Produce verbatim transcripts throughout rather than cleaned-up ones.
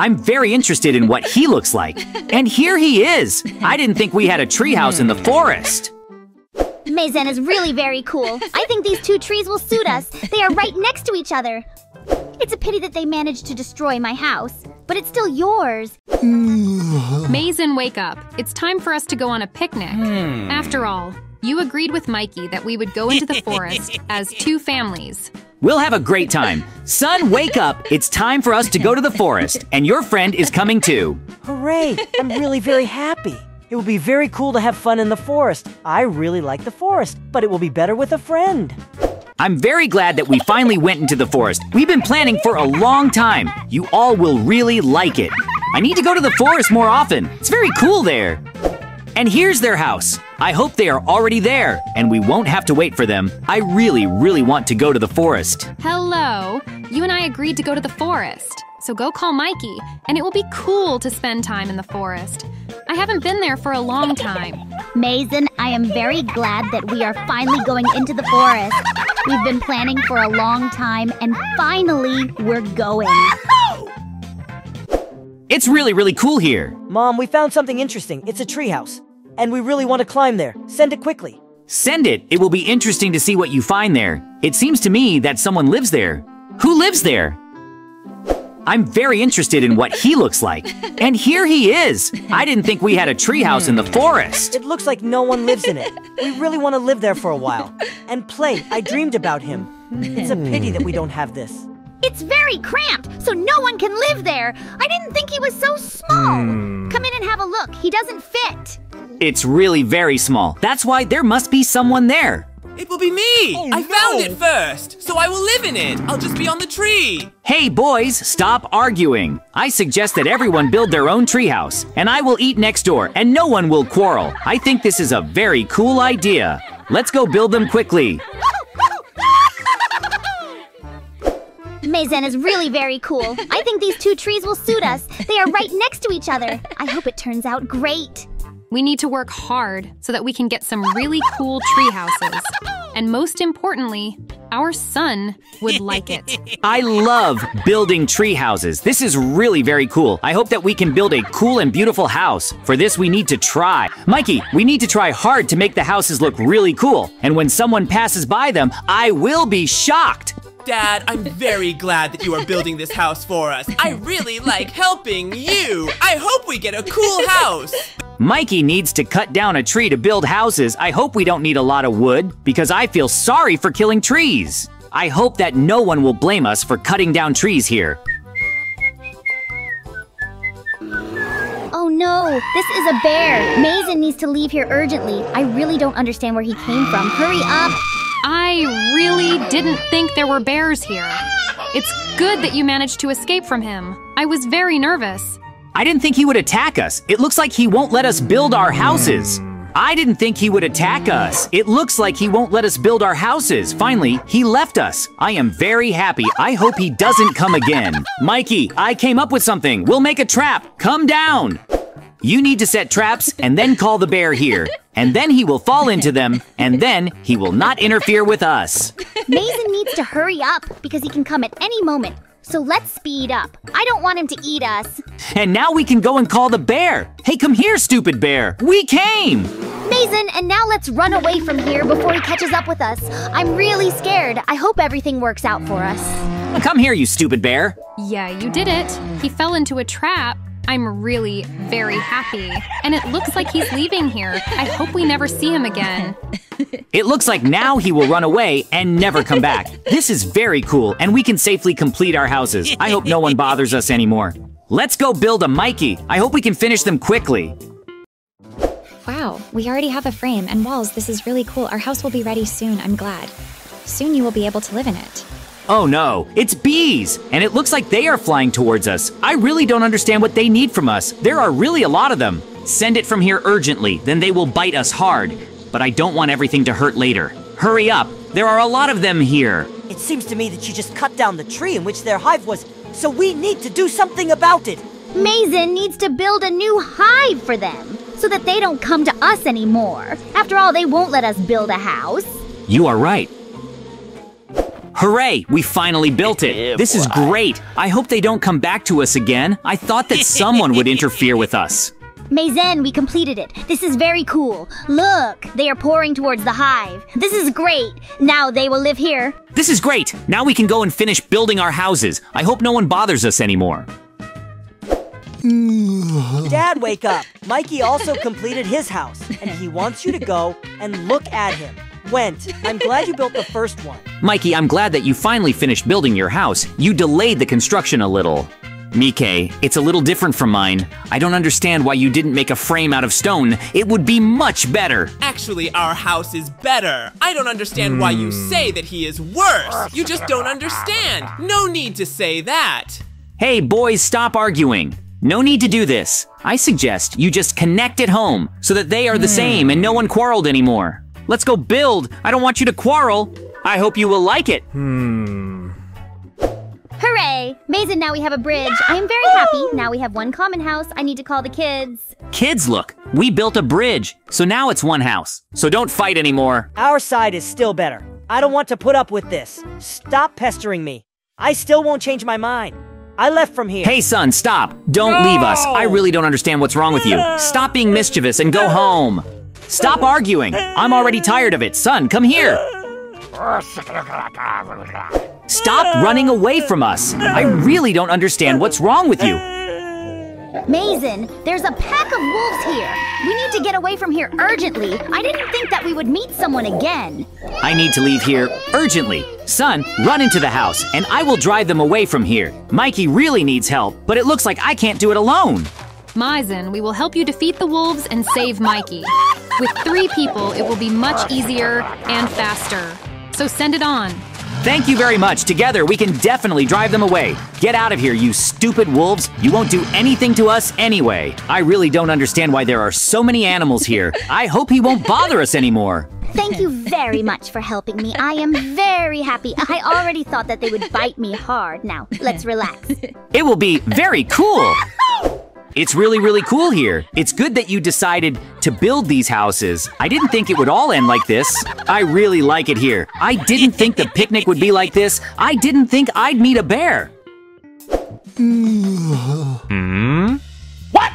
I'm very interested in what he looks like. And here he is! I didn't think we had a treehouse in the forest. Maizen is really very cool. I think these two trees will suit us. They are right next to each other. It's a pity that they managed to destroy my house, but it's still yours. Maizen, wake up. It's time for us to go on a picnic. Hmm. After all, you agreed with Mikey that we would go into the forest as two families. We'll have a great time. Son, wake up. It's time for us to go to the forest, and your friend is coming too. Hooray! I'm really very happy. It will be very cool to have fun in the forest. I really like the forest, but it will be better with a friend. I'm very glad that we finally went into the forest. We've been planning for a long time. You all will really like it. I need to go to the forest more often. It's very cool there. And here's their house. I hope they are already there, and we won't have to wait for them. I really, really want to go to the forest. Hello. You and I agreed to go to the forest. So go call Mikey, and it will be cool to spend time in the forest. I haven't been there for a long time. Maizen, I am very glad that we are finally going into the forest. We've been planning for a long time, and finally, we're going. It's really, really cool here. Mom, we found something interesting. It's a treehouse. And we really want to climb there. Send it quickly. Send it. It will be interesting to see what you find there. It seems to me that someone lives there. Who lives there? I'm very interested in what he looks like. And here he is. I didn't think we had a treehouse in the forest. It looks like no one lives in it. We really want to live there for a while. And play. I dreamed about him. It's a pity that we don't have this. It's very cramped, so no one can live there. I didn't think he was so small. Mm. Come in and have a look. He doesn't fit. It's really very small. That's why there must be someone there. It will be me. Oh, I no. found it first, so I will live in it. I'll just be on the tree. Hey, boys, stop arguing. I suggest that everyone build their own treehouse, and I will eat next door, and no one will quarrel. I think this is a very cool idea. Let's go build them quickly. Maizen is really very cool. I think these two trees will suit us. They are right next to each other. I hope it turns out great. We need to work hard so that we can get some really cool tree houses. And most importantly, our son would like it. I love building tree houses. This is really very cool. I hope that we can build a cool and beautiful house. For this, we need to try. Mikey, we need to try hard to make the houses look really cool. And when someone passes by them, I will be shocked. Dad, I'm very glad that you are building this house for us. I really like helping you. I hope we get a cool house. Mikey needs to cut down a tree to build houses. I hope we don't need a lot of wood, because I feel sorry for killing trees. I hope that no one will blame us for cutting down trees here. Oh no, this is a bear. Maizen needs to leave here urgently. I really don't understand where he came from. Hurry up. I really didn't think there were bears here. It's good that you managed to escape from him. I was very nervous. I didn't think he would attack us. It looks like he won't let us build our houses. I didn't think he would attack us. It looks like he won't let us build our houses. Finally, he left us. I am very happy. I hope he doesn't come again. Mikey, I came up with something. We'll make a trap. Come down. You need to set traps and then call the bear here. And then he will fall into them, and then he will not interfere with us. Maizen needs to hurry up, because he can come at any moment. So let's speed up. I don't want him to eat us. And now we can go and call the bear. Hey, come here, stupid bear. We came! Maizen, and now let's run away from here before he catches up with us. I'm really scared. I hope everything works out for us. Come here, you stupid bear. Yeah, you did it. He fell into a trap. I'm really very happy. And it looks like he's leaving here. I hope we never see him again. It looks like now he will run away and never come back. This is very cool, and we can safely complete our houses. I hope no one bothers us anymore. Let's go build a Mikey. I hope we can finish them quickly. Wow, we already have a frame and walls. This is really cool. Our house will be ready soon, I'm glad. Soon you will be able to live in it. Oh no, it's bees! And it looks like they are flying towards us. I really don't understand what they need from us. There are really a lot of them. Send it from here urgently, then they will bite us hard. But I don't want everything to hurt later. Hurry up, there are a lot of them here. It seems to me that you just cut down the tree in which their hive was, so we need to do something about it. Maizen needs to build a new hive for them, so that they don't come to us anymore. After all, they won't let us build a house. You are right. Hooray, we finally built it. This is great. I hope they don't come back to us again. I thought that someone would interfere with us. Maizen, we completed it. This is very cool. Look, they are pouring towards the hive. This is great. Now they will live here. This is great. Now we can go and finish building our houses. I hope no one bothers us anymore. Dad, wake up. Mikey also completed his house, and he wants you to go and look at him. Went. I'm glad you built the first one. Mikey, I'm glad that you finally finished building your house. You delayed the construction a little. Mikey, it's a little different from mine. I don't understand why you didn't make a frame out of stone. It would be much better. Actually, our house is better. I don't understand mm. why you say that he is worse. You just don't understand. No need to say that. Hey, boys, stop arguing. No need to do this. I suggest you just connect at home so that they are the mm. same and no one quarreled anymore. Let's go build. I don't want you to quarrel. I hope you will like it. Hmm. Hooray! Maizen, now we have a bridge. I am very happy. Now we have one common house. I need to call the kids. Kids, look. We built a bridge. So now it's one house. So don't fight anymore. Our side is still better. I don't want to put up with this. Stop pestering me. I still won't change my mind. I left from here. Hey, son, stop. Don't no. leave us. I really don't understand what's wrong with you. Stop being mischievous and go home. Stop arguing. I'm already tired of it. Son, come here. Stop running away from us. I really don't understand what's wrong with you. Maizen, there's a pack of wolves here. We need to get away from here urgently. I didn't think that we would meet someone again. I need to leave here urgently. Son, run into the house, and I will drive them away from here. Mikey really needs help, but it looks like I can't do it alone. Maizen, we will help you defeat the wolves and save Mikey. With three people, it will be much easier and faster. So send it on. Thank you very much. Together, we can definitely drive them away. Get out of here, you stupid wolves. You won't do anything to us anyway. I really don't understand why there are so many animals here. I hope he won't bother us anymore. Thank you very much for helping me. I am very happy. I already thought that they would bite me hard. Now, let's relax. It will be very cool. It's really, really cool here. It's good that you decided to build these houses. I didn't think it would all end like this. I really like it here. I didn't think the picnic would be like this. I didn't think I'd meet a bear. Hmm? What?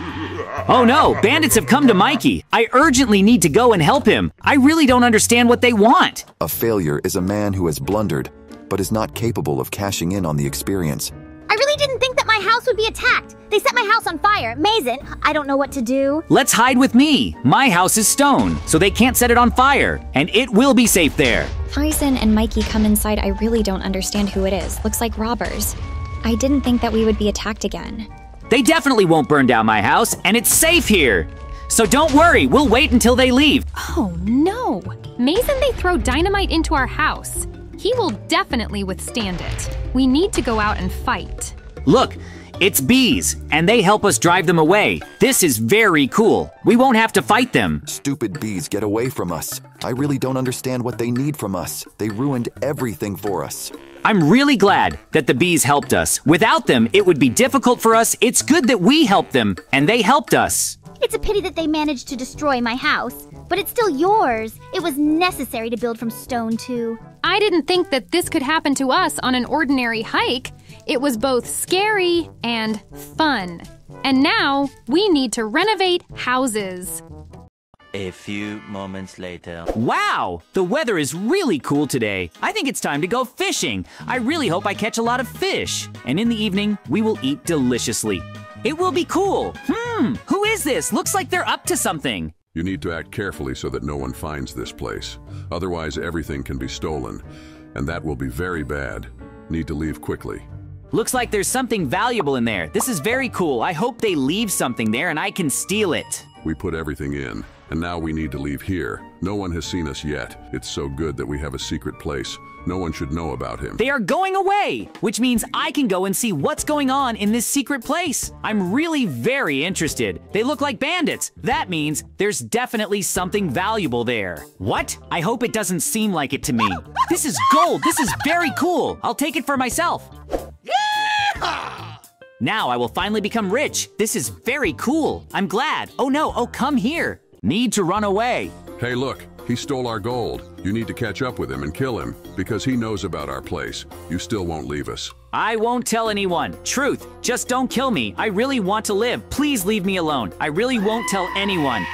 Oh no, bandits have come to Mikey. I urgently need to go and help him. I really don't understand what they want. A failure is a man who has blundered, but is not capable of cashing in on the experience. I really didn't think that my house would be attacked. They set my house on fire. Maizen, I don't know what to do. Let's hide with me. My house is stone, so they can't set it on fire. And it will be safe there. Maizen and Mikey come inside. I really don't understand who it is. Looks like robbers. I didn't think that we would be attacked again. They definitely won't burn down my house, and it's safe here. So don't worry, we'll wait until they leave. Oh no. Maizen, they throw dynamite into our house. He will definitely withstand it. We need to go out and fight. Look, it's bees, and they help us drive them away. This is very cool. We won't have to fight them. Stupid bees, get away from us. I really don't understand what they need from us. They ruined everything for us. I'm really glad that the bees helped us. Without them, it would be difficult for us. It's good that we helped them, and they helped us. It's a pity that they managed to destroy my house, but it's still yours. It was necessary to build from stone, too. I didn't think that this could happen to us on an ordinary hike. It was both scary and fun. And now we need to renovate houses. A few moments later. Wow, the weather is really cool today. I think it's time to go fishing. I really hope I catch a lot of fish. And in the evening, we will eat deliciously. It will be cool. Hmm, who is this? Looks like they're up to something. You need to act carefully so that no one finds this place. Otherwise, everything can be stolen. And that will be very bad. Need to leave quickly. Looks like there's something valuable in there. This is very cool. I hope they leave something there and I can steal it. We put everything in. And now we need to leave here. No one has seen us yet. It's so good that we have a secret place. No one should know about him. They are going away, which means I can go and see what's going on in this secret place. I'm really very interested. They look like bandits. That means there's definitely something valuable there. What? I hope it doesn't seem like it to me. This is gold. This is very cool. I'll take it for myself. Now I will finally become rich. This is very cool. I'm glad. Oh no, oh come here. Need to run away. Hey, look, He stole our gold. You need to catch up with him and kill him, because he knows about our place. You still won't leave us. I won't tell anyone. Truth, just don't kill me. I really want to live. Please leave me alone. I really won't tell anyone.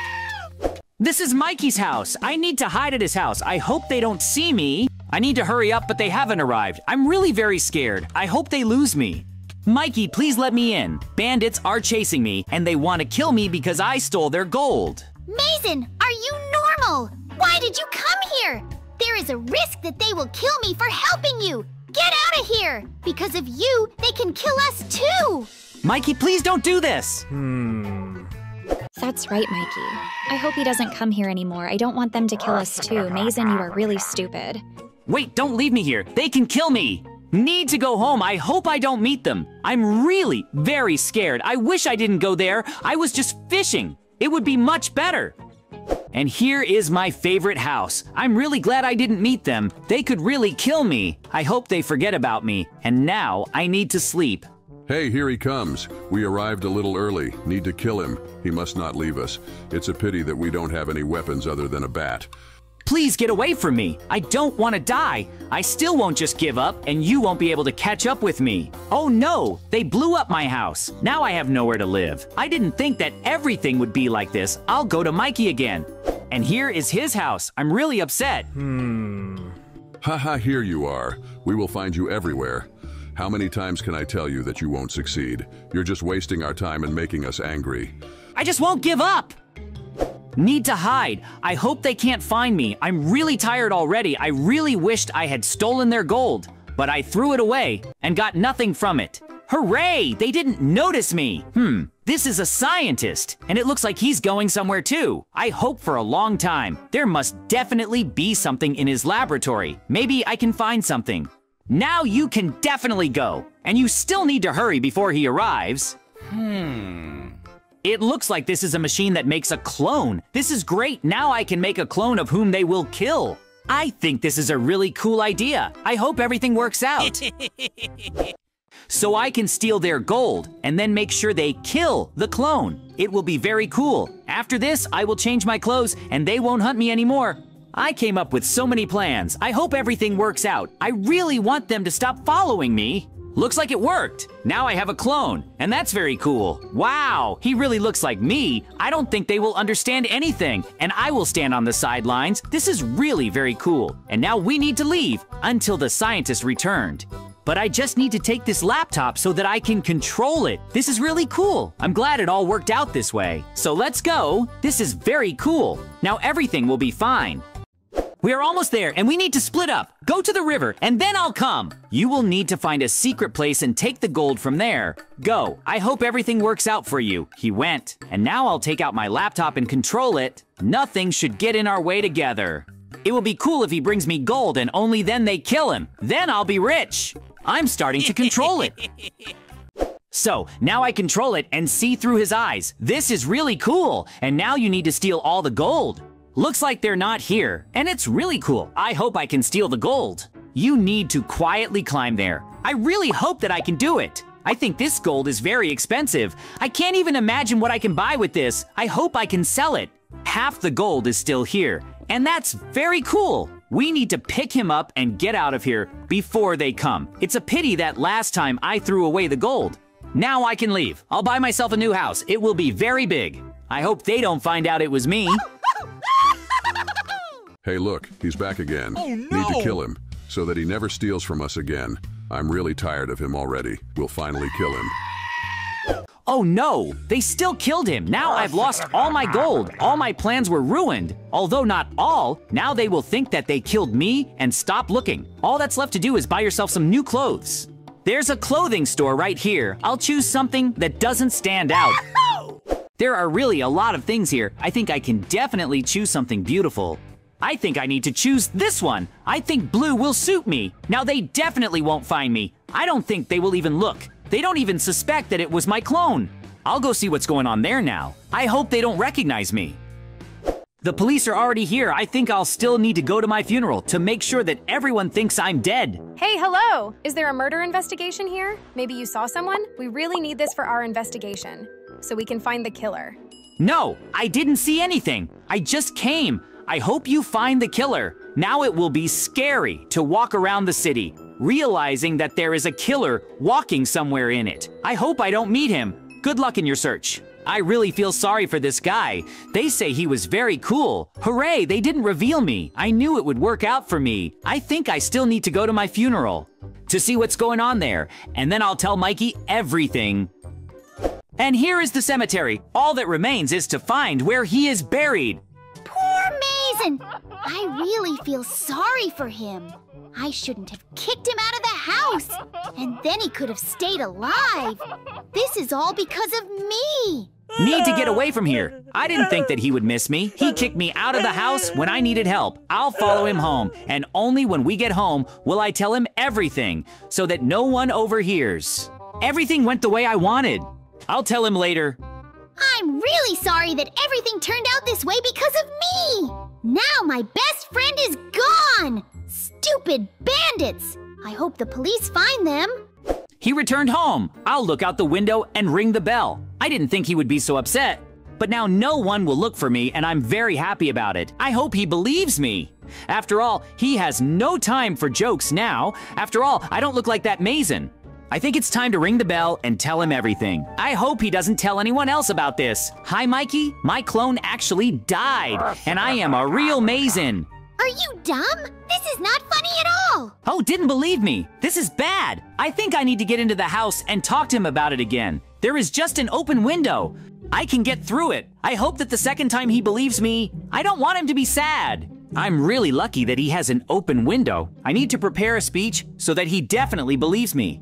This is Mikey's house. I need to hide at his house. I hope they don't see me. I need to hurry up, but they haven't arrived. I'm really very scared. I hope they lose me. Mikey, please let me in. Bandits are chasing me, and they want to kill me because I stole their gold. Maizen, are you normal? Why did you come here? There is a risk that they will kill me for helping you. Get out of here! Because of you, they can kill us too! Mikey, please don't do this! Hmm... That's right, Mikey. I hope he doesn't come here anymore. I don't want them to kill us too. Maizen, you are really stupid. Wait, don't leave me here. They can kill me. Need to go home. I hope I don't meet them. I'm really very scared. I wish I didn't go there. I was just fishing. It would be much better. And here is my favorite house. I'm really glad I didn't meet them. They could really kill me. I hope they forget about me. And now I need to sleep. Hey, here he comes. We arrived a little early. Need to kill him. He must not leave us. It's a pity that we don't have any weapons other than a bat. Please get away from me. I don't want to die. I still won't just give up, and you won't be able to catch up with me. Oh no, they blew up my house. Now I have nowhere to live. I didn't think that everything would be like this. I'll go to Mikey again. And here is his house. I'm really upset. Hmm. Haha, here you are. We will find you everywhere. How many times can I tell you that you won't succeed? You're just wasting our time and making us angry. I just won't give up! Need to hide. I hope they can't find me. I'm really tired already. I really wished I had stolen their gold, but I threw it away and got nothing from it. Hooray! They didn't notice me! Hmm, this is a scientist, and it looks like he's going somewhere too. I hope for a long time. There must definitely be something in his laboratory. Maybe I can find something. Now you can definitely go, and you still need to hurry before he arrives. Hmm. It looks like this is a machine that makes a clone. This is great. Now I can make a clone of whom they will kill. I think this is a really cool idea. I hope everything works out. So I can steal their gold and then make sure they kill the clone. It will be very cool. After this, I will change my clothes and they won't hunt me anymore. I came up with so many plans. I hope everything works out. I really want them to stop following me. Looks like it worked. Now I have a clone, and that's very cool. Wow, he really looks like me. I don't think they will understand anything, and I will stand on the sidelines. This is really very cool. And now we need to leave until the scientist returned. But I just need to take this laptop so that I can control it. This is really cool. I'm glad it all worked out this way. So let's go. This is very cool. Now everything will be fine. We are almost there, and we need to split up. Go to the river, and then I'll come. You will need to find a secret place and take the gold from there. Go. I hope everything works out for you. He went. And now I'll take out my laptop and control it. Nothing should get in our way together. It will be cool if he brings me gold, and only then they kill him. Then I'll be rich. I'm starting to control it. So, now I control it and see through his eyes. This is really cool. And now you need to steal all the gold. Looks like they're not here, and it's really cool. I hope I can steal the gold. You need to quietly climb there. I really hope that I can do it. I think this gold is very expensive. I can't even imagine what I can buy with this. I hope I can sell it. Half the gold is still here, and that's very cool. We need to pick him up and get out of here before they come. It's a pity that last time I threw away the gold. Now I can leave. I'll buy myself a new house. It will be very big. I hope they don't find out it was me. Hey, look, he's back again. Oh, no. Need to kill him so that he never steals from us again. I'm really tired of him already. We'll finally kill him. Oh no, they still killed him. Now I've lost all my gold. All my plans were ruined. Although not all, now they will think that they killed me and stop looking. All that's left to do is buy yourself some new clothes. There's a clothing store right here. I'll choose something that doesn't stand out. There are really a lot of things here. I think I can definitely choose something beautiful. I think I need to choose this one. I think blue will suit me. Now they definitely won't find me. I don't think they will even look. They don't even suspect that it was my clone. I'll go see what's going on there now. I hope they don't recognize me. The police are already here. I think I'll still need to go to my funeral to make sure that everyone thinks I'm dead. Hey, hello. Is there a murder investigation here? Maybe you saw someone? We really need this for our investigation so we can find the killer. No, I didn't see anything. I just came. I hope you find the killer. Now it will be scary to walk around the city, realizing that there is a killer walking somewhere in it. I hope I don't meet him. Good luck in your search. I really feel sorry for this guy. They say he was very cool. Hooray, they didn't reveal me. I knew it would work out for me. I think I still need to go to my funeral to see what's going on there. And then I'll tell Mikey everything. And here is the cemetery. All that remains is to find where he is buried. Poor Maizen. I really feel sorry for him. I shouldn't have kicked him out of the house. And then he could have stayed alive. This is all because of me. Need to get away from here. I didn't think that he would miss me. He kicked me out of the house when I needed help. I'll follow him home. And only when we get home will I tell him everything so that no one overhears. Everything went the way I wanted. I'll tell him later. I'm really sorry that everything turned out this way because of me. Now my best friend is gone. Stupid bandits! I hope the police find them. He returned home. I'll look out the window and ring the bell. I didn't think he would be so upset. But now no one will look for me, and I'm very happy about it. I hope he believes me. After all, he has no time for jokes now. After all, I don't look like that Maizen. I think it's time to ring the bell and tell him everything. I hope he doesn't tell anyone else about this. Hi, Mikey. My clone actually died, and I am a real Maizen. Are you dumb? This is not funny at all! Oh, didn't believe me. This is bad. I think I need to get into the house and talk to him about it again. There is just an open window. I can get through it. I hope that the second time he believes me, I don't want him to be sad. I'm really lucky that he has an open window. I need to prepare a speech so that he definitely believes me.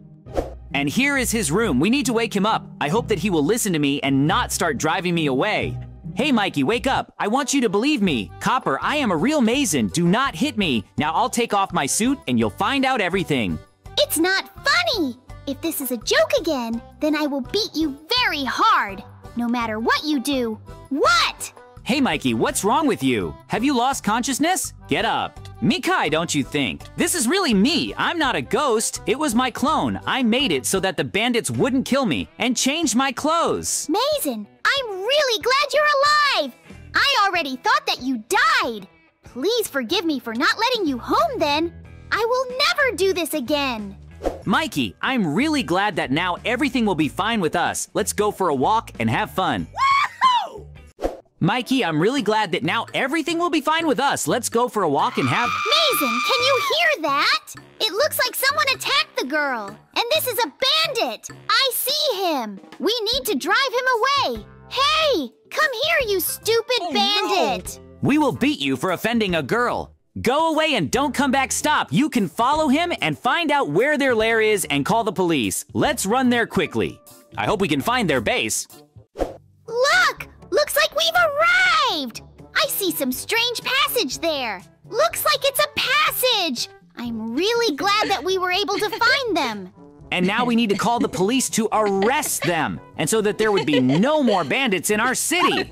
And here is his room. We need to wake him up. I hope that he will listen to me and not start driving me away. Hey, Mikey, wake up. I want you to believe me. Copper, I am a real Maizen. Do not hit me. Now I'll take off my suit and you'll find out everything. It's not funny. If this is a joke again, then I will beat you very hard. No matter what you do. What? Hey, Mikey, what's wrong with you? Have you lost consciousness? Get up. Mikey, don't you think? This is really me. I'm not a ghost. It was my clone. I made it so that the bandits wouldn't kill me and changed my clothes. Maizen. I'm really glad you're alive! I already thought that you died! Please forgive me for not letting you home then! I will never do this again! Mikey, I'm really glad that now everything will be fine with us. Let's go for a walk and have fun. Woohoo! Mikey, I'm really glad that now everything will be fine with us. Let's go for a walk and have... Maizen, can you hear that? It looks like someone attacked the girl. And this is a bandit! I see him! We need to drive him away! Hey! Come here, you stupid oh, bandit! No. We will beat you for offending a girl. Go away and don't come back. Stop! You can follow him and find out where their lair is and call the police. Let's run there quickly. I hope we can find their base. Look! Looks like we've arrived! I see some strange passage there. Looks like it's a passage! I'm really glad that we were able to find them. And now we need to call the police to arrest them, and so that there would be no more bandits in our city.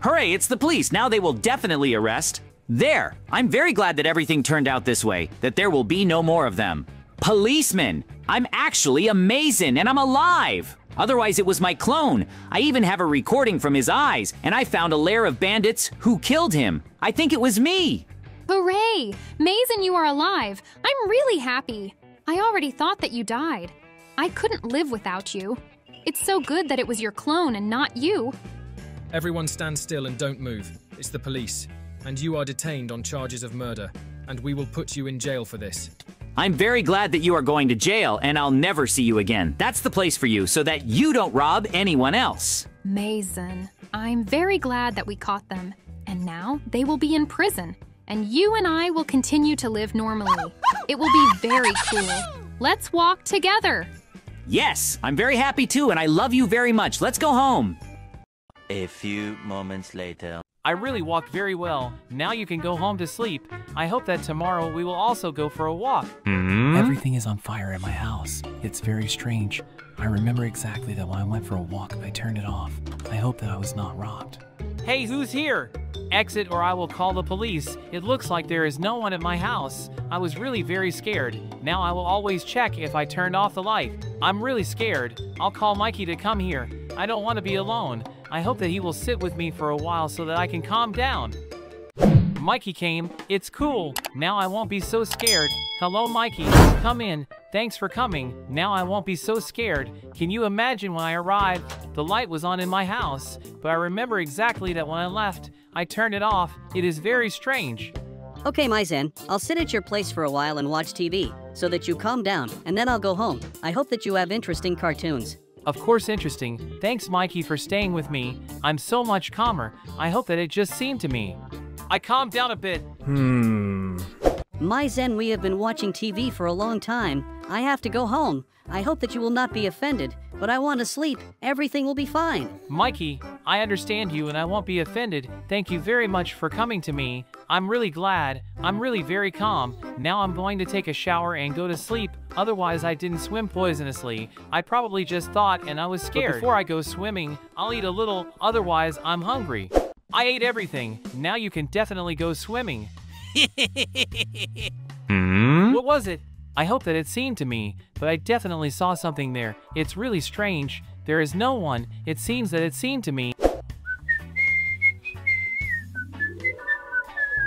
Hooray, it's the police. Now they will definitely arrest. There, I'm very glad that everything turned out this way, that there will be no more of them. Policemen, I'm actually a Maizen and I'm alive. Otherwise it was my clone. I even have a recording from his eyes, and I found a lair of bandits who killed him. I think it was me. Hooray! Maizen, you are alive. I'm really happy. I already thought that you died. I couldn't live without you. It's so good that it was your clone and not you. Everyone stand still and don't move. It's the police. And you are detained on charges of murder. And we will put you in jail for this. I'm very glad that you are going to jail, and I'll never see you again. That's the place for you, so that you don't rob anyone else. Maizen, I'm very glad that we caught them. And now they will be in prison. And you and I will continue to live normally. It will be very cool. Let's walk together. Yes, I'm very happy too, and I love you very much. Let's go home. A few moments later. I really walked very well. Now you can go home to sleep. I hope that tomorrow we will also go for a walk. Mm-hmm. Everything is on fire at my house. It's very strange. I remember exactly that when I went for a walk, I turned it off. I hope that I was not robbed. Hey, who's here? Exit or I will call the police. It looks like there is no one at my house. I was really very scared. Now I will always check if I turned off the light. I'm really scared. I'll call Mikey to come here. I don't want to be alone. I hope that he will sit with me for a while so that I can calm down. Mikey came. It's cool. Now I won't be so scared. Hello, Mikey. Come in. Thanks for coming. Now I won't be so scared. Can you imagine when I arrived? The light was on in my house, but I remember exactly that when I left, I turned it off. It is very strange. Okay, Maizen, I'll sit at your place for a while and watch T V, so that you calm down, and then I'll go home. I hope that you have interesting cartoons. Of course interesting. Thanks, Mikey, for staying with me. I'm so much calmer. I hope that it just seemed to me. I calmed down a bit. Hmm. Maizen, we have been watching T V for a long time. I have to go home. I hope that you will not be offended, but I want to sleep. Everything will be fine. Mikey, I understand you and I won't be offended. Thank you very much for coming to me. I'm really glad. I'm really very calm. Now I'm going to take a shower and go to sleep. Otherwise, I didn't swim poisonously. I probably just thought and I was scared. But before I go swimming, I'll eat a little. Otherwise, I'm hungry. I ate everything. Now you can definitely go swimming. Hmm? What was it? I hope that it seemed to me, but I definitely saw something there. It's really strange. There is no one. It seems that it seemed to me.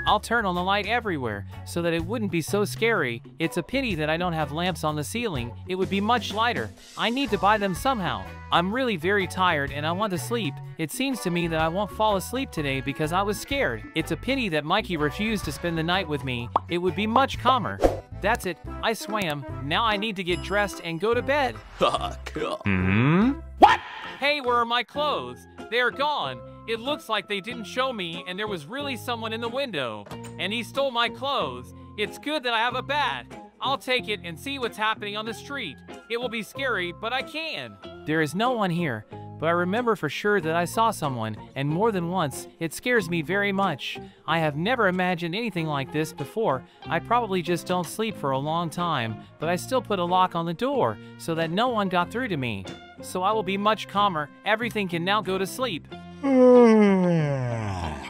I'll turn on the light everywhere, so that it wouldn't be so scary. It's a pity that I don't have lamps on the ceiling. It would be much lighter. I need to buy them somehow. I'm really very tired and I want to sleep. It seems to me that I won't fall asleep today because I was scared. It's a pity that Mikey refused to spend the night with me. It would be much calmer. That's it. I swam. Now I need to get dressed and go to bed. Hmm? What? Hey, where are my clothes? They're gone. It looks like they didn't show me and there was really someone in the window. And he stole my clothes. It's good that I have a bat. I'll take it and see what's happening on the street. It will be scary, but I can. There is no one here, but I remember for sure that I saw someone, and more than once. It scares me very much. I have never imagined anything like this before. I probably just don't sleep for a long time, but I still put a lock on the door so that no one got through to me. So I will be much calmer. Everything can now go to sleep. I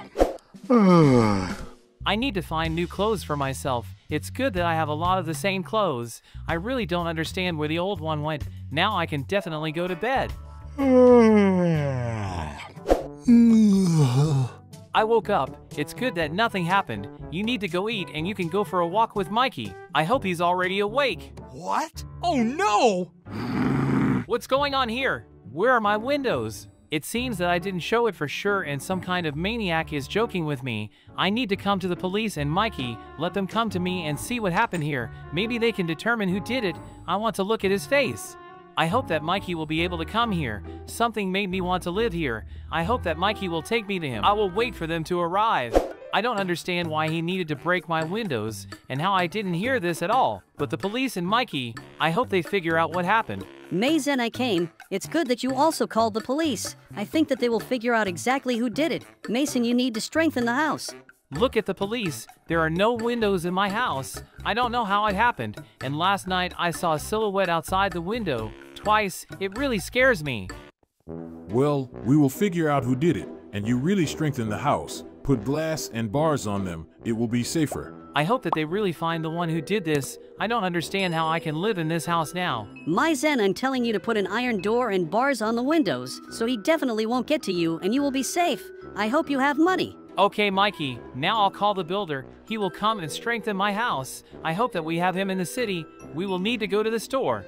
need to find new clothes for myself. It's good that I have a lot of the same clothes. I really don't understand where the old one went. Now I can definitely go to bed. I woke up. It's good that nothing happened. You need to go eat and you can go for a walk with Mikey. I hope he's already awake. What? Oh no! What's going on here? Where are my windows? It seems that I didn't show it for sure and some kind of maniac is joking with me. I need to come to the police and Mikey, let them come to me and see what happened here. Maybe they can determine who did it. I want to look at his face. I hope that Mikey will be able to come here. Something made me want to live here. I hope that Mikey will take me to him. I will wait for them to arrive. I don't understand why he needed to break my windows and how I didn't hear this at all. But the police and Mikey, I hope they figure out what happened. Maizen, I came. It's good that you also called the police. I think that they will figure out exactly who did it. Maizen, you need to strengthen the house. Look at the police. There are no windows in my house. I don't know how it happened. And last night I saw a silhouette outside the window. Twice. It really scares me. Well, we will figure out who did it, and you really strengthen the house. Put glass and bars on them. It will be safer. I hope that they really find the one who did this. I don't understand how I can live in this house now. Maizen, I'm telling you to put an iron door and bars on the windows, so he definitely won't get to you and you will be safe. I hope you have money. Okay, Mikey, now I'll call the builder. He will come and strengthen my house. I hope that we have him in the city. We will need to go to the store.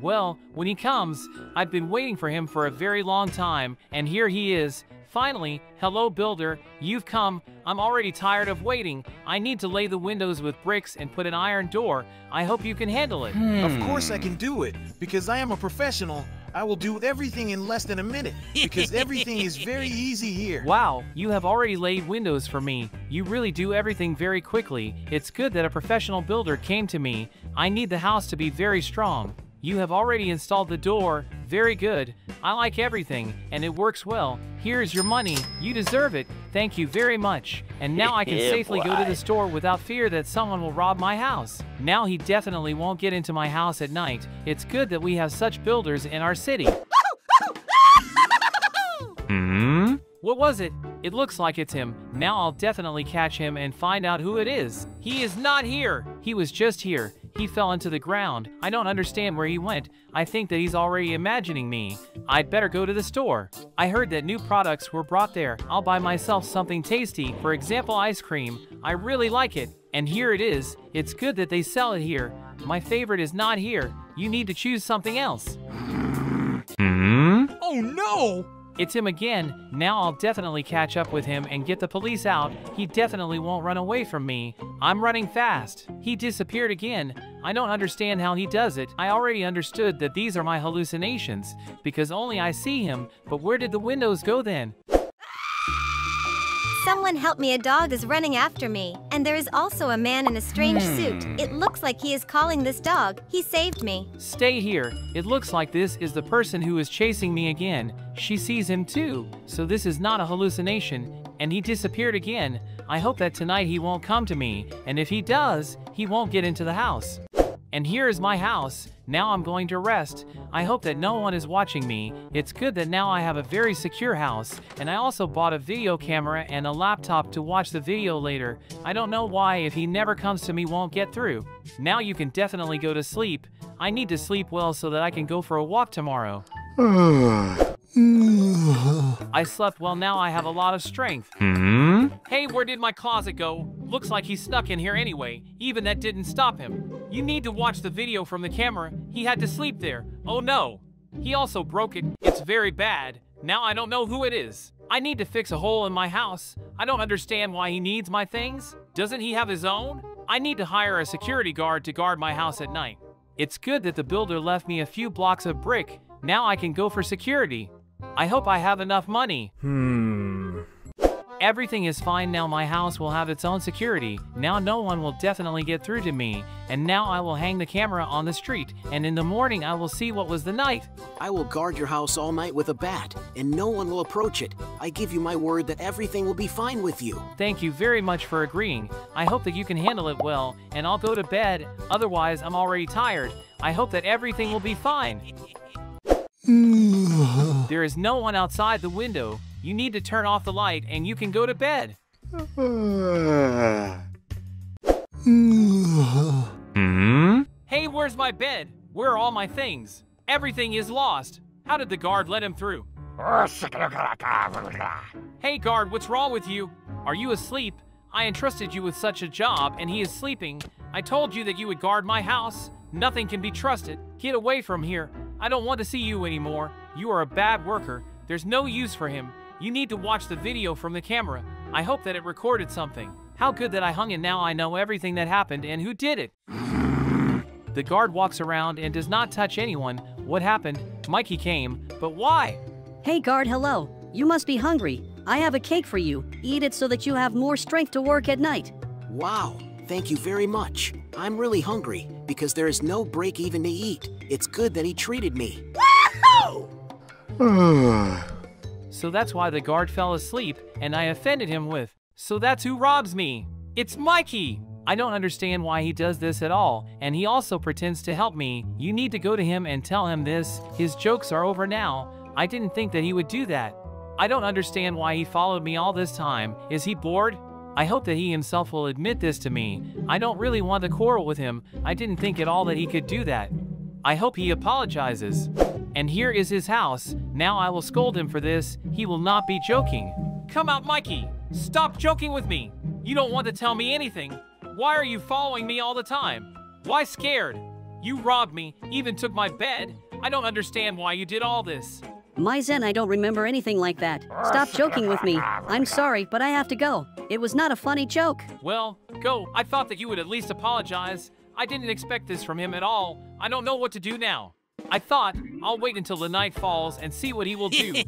Well, when he comes, I've been waiting for him for a very long time, and here he is. Finally, hello builder, you've come. I'm already tired of waiting. I need to lay the windows with bricks and put an iron door. I hope you can handle it. Hmm. Of course I can do it, because I am a professional. I will do everything in less than a minute, because everything is very easy here. Wow, you have already laid windows for me. You really do everything very quickly. It's good that a professional builder came to me. I need the house to be very strong. You have already installed the door. Very good. I like everything, and it works well. Here's your money. You deserve it. Thank you very much. And now I can yeah, safely boy. go to the store without fear that someone will rob my house. Now he definitely won't get into my house at night. It's good that we have such builders in our city. Hmm? What was it? It looks like it's him. Now I'll definitely catch him and find out who it is. He is not here. He was just here. He fell into the ground. I don't understand where he went. I think that he's already imagining me. I'd better go to the store. I heard that new products were brought there. I'll buy myself something tasty, for example ice cream. I really like it. And here it is. It's good that they sell it here. My favorite is not here. You need to choose something else. Hmm? Oh no! It's him again. Now I'll definitely catch up with him and get the police out. He definitely won't run away from me. I'm running fast. He disappeared again. I don't understand how he does it. I already understood that these are my hallucinations, because only I see him. But where did the windows go then? Someone help me, a dog is running after me. And there is also a man in a strange hmm. suit. It looks like he is calling this dog. He saved me. Stay here. It looks like this is the person who is chasing me again. She sees him too. So this is not a hallucination. And he disappeared again. I hope that tonight he won't come to me. And if he does, he won't get into the house. And here is my house. Now I'm going to rest. I hope that no one is watching me. It's good that now I have a very secure house, and I also bought a video camera and a laptop to watch the video later. I don't know why, if he never comes to me, won't get through. Now you can definitely go to sleep. I need to sleep well so that I can go for a walk tomorrow. I slept well, now I have a lot of strength. Hmm? Hey, where did my closet go? Looks like he snuck in here anyway. Even that didn't stop him. You need to watch the video from the camera. He had to sleep there. Oh no. He also broke it. It's very bad. Now I don't know who it is. I need to fix a hole in my house. I don't understand why he needs my things. Doesn't he have his own? I need to hire a security guard to guard my house at night. It's good that the builder left me a few blocks of brick. Now I can go for security. I hope I have enough money. Hmm. Everything is fine now. My house will have its own security. Now no one will definitely get through to me. And now I will hang the camera on the street. And in the morning I will see what was the night. I will guard your house all night with a bat. And no one will approach it. I give you my word that everything will be fine with you. Thank you very much for agreeing. I hope that you can handle it well. And I'll go to bed. Otherwise I'm already tired. I hope that everything will be fine. There is no one outside the window. You need to turn off the light and you can go to bed. Mm-hmm. Hey, where's my bed? Where are all my things? Everything is lost. How did the guard let him through? Hey guard, what's wrong with you? Are you asleep? I entrusted you with such a job and he is sleeping. I told you that you would guard my house. Nothing can be trusted. Get away from here. I don't want to see you anymore. You are a bad worker. There's no use for him. You need to watch the video from the camera. I hope that it recorded something. How good that I hung in. Now I know everything that happened and who did it. The guard walks around and does not touch anyone. What happened? Mikey came, but why? Hey guard, hello. You must be hungry. I have a cake for you. Eat it so that you have more strength to work at night. Wow, thank you very much. I'm really hungry because there is no break even to eat. It's good that he treated me. So that's why the guard fell asleep and I offended him with. So that's who robs me. It's Mikey. I don't understand why he does this at all, and he also pretends to help me. You need to go to him and tell him this. His jokes are over now. I didn't think that he would do that. I don't understand why he followed me all this time. Is he bored? I hope that he himself will admit this to me. I don't really want to quarrel with him. I didn't think at all that he could do that. I hope he apologizes. And here is his house. Now I will scold him for this. He will not be joking. Come out, Mikey. Stop joking with me. You don't want to tell me anything. Why are you following me all the time? Why scared? You robbed me, even took my bed. I don't understand why you did all this. Maizen, I don't remember anything like that. Stop joking with me. I'm sorry, but I have to go. It was not a funny joke. Well, go. I thought that you would at least apologize. I didn't expect this from him at all. I don't know what to do now. I thought, I'll wait until the night falls and see what he will do.